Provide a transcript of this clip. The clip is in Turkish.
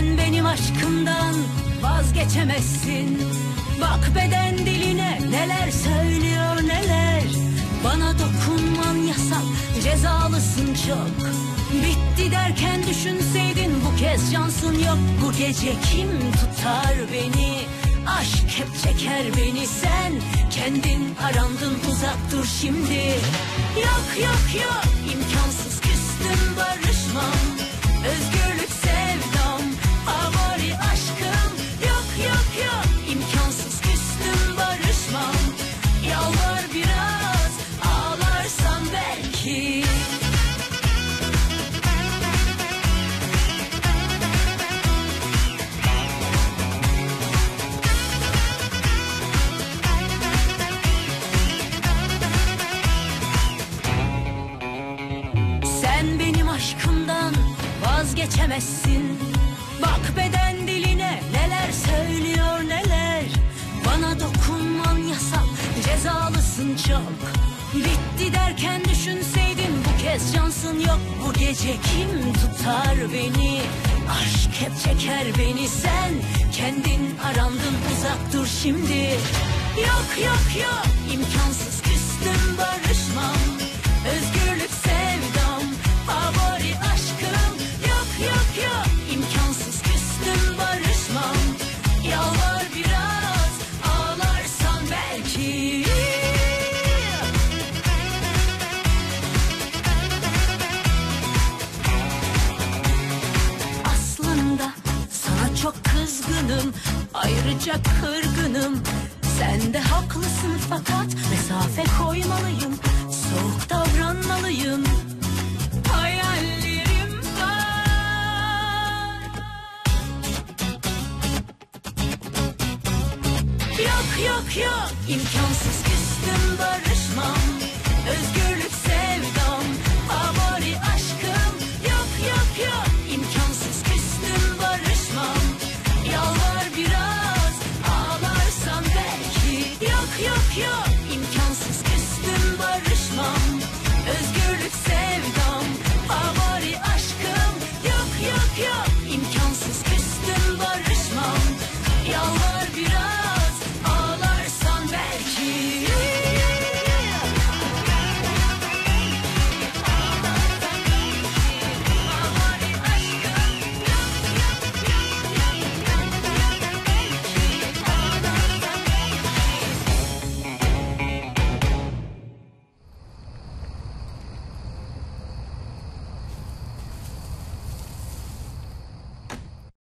Sen benim aşkımdan vazgeçemezsin. Bak beden diline neler söylüyor neler. Bana dokunman yasal, cezalısın çok. Bitti derken düşünseydin, bu kez şansın yok. Bu gece kim tutar beni? Aşk hep çeker beni, sen kendin arandın, uzak dur şimdi. Yok yok yok, imkansız, küstüm, barışmam. Özgürlük sevdam, favori aşkım. Yok yok yok, imkansız, küstüm, barışmam. Yalvar biraz, ağlarsan belki. Aşkımdan vazgeçemezsin. Bak beden diline neler söylüyor neler. Bana dokunman yasal, cezalısın çok. Bitti derken düşünseydin, bu kez şansın yok. Bu gece kim tutar beni? Aşk hep çeker beni, sen kendin arandın, uzak dur şimdi. Yok yok yok, imkansız, küstüm, barışmam. Özgürlük sevdam, favori aşkım. Yok yok yok, imkansız, küstüm, barışmam. Yalvar biraz, ağlarsan belki. Aslında sana çok kızgınım, ayrıca kırgınım. Sen de haklısın fakat mesafe koymalıyım, soğuk davranmalıyım. Hayallerim var. Yok yok yok, imkansız, küstüm, barışmam. Özgür